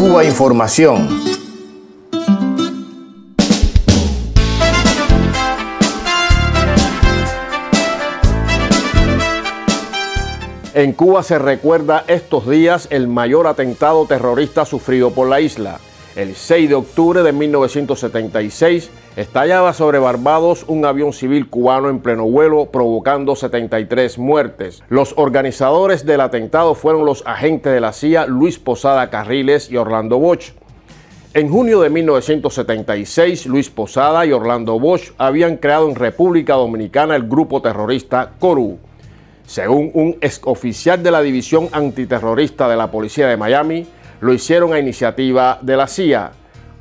Cuba Información. En Cuba se recuerda estos días el mayor atentado terrorista sufrido por la isla. El 6 de octubre de 1976 estallaba sobre Barbados un avión civil cubano en pleno vuelo, provocando 73 muertes. Los organizadores del atentado fueron los agentes de la CIA Luis Posada Carriles y Orlando Bosch. En junio de 1976, Luis Posada y Orlando Bosch habían creado en República Dominicana el grupo terrorista Coru. Según un exoficial de la División Antiterrorista de la Policía de Miami, lo hicieron a iniciativa de la CIA,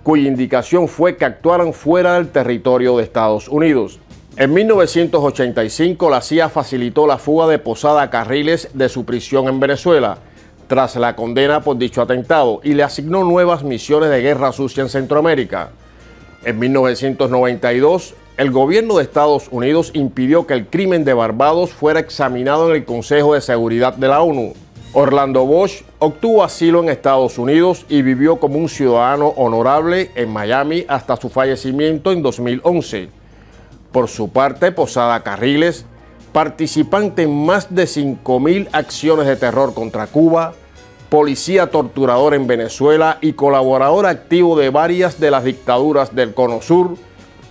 cuya indicación fue que actuaran fuera del territorio de Estados Unidos. En 1985, la CIA facilitó la fuga de Posada Carriles de su prisión en Venezuela, tras la condena por dicho atentado, y le asignó nuevas misiones de guerra sucia en Centroamérica. En 1992, el gobierno de Estados Unidos impidió que el crimen de Barbados fuera examinado en el Consejo de Seguridad de la ONU. Orlando Bosch obtuvo asilo en Estados Unidos y vivió como un ciudadano honorable en Miami hasta su fallecimiento en 2011. Por su parte, Posada Carriles, participante en más de 5.000 acciones de terror contra Cuba, policía torturador en Venezuela y colaborador activo de varias de las dictaduras del Cono Sur,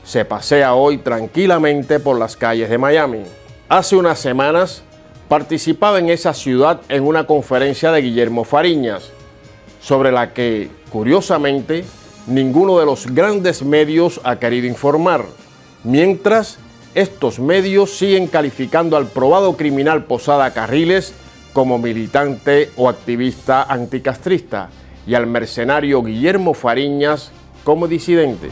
se pasea hoy tranquilamente por las calles de Miami. Hace unas semanas, participaba en esa ciudad en una conferencia de Guillermo Fariñas, sobre la que, curiosamente, ninguno de los grandes medios ha querido informar, mientras estos medios siguen calificando al probado criminal Posada Carriles como militante o activista anticastrista y al mercenario Guillermo Fariñas como disidente.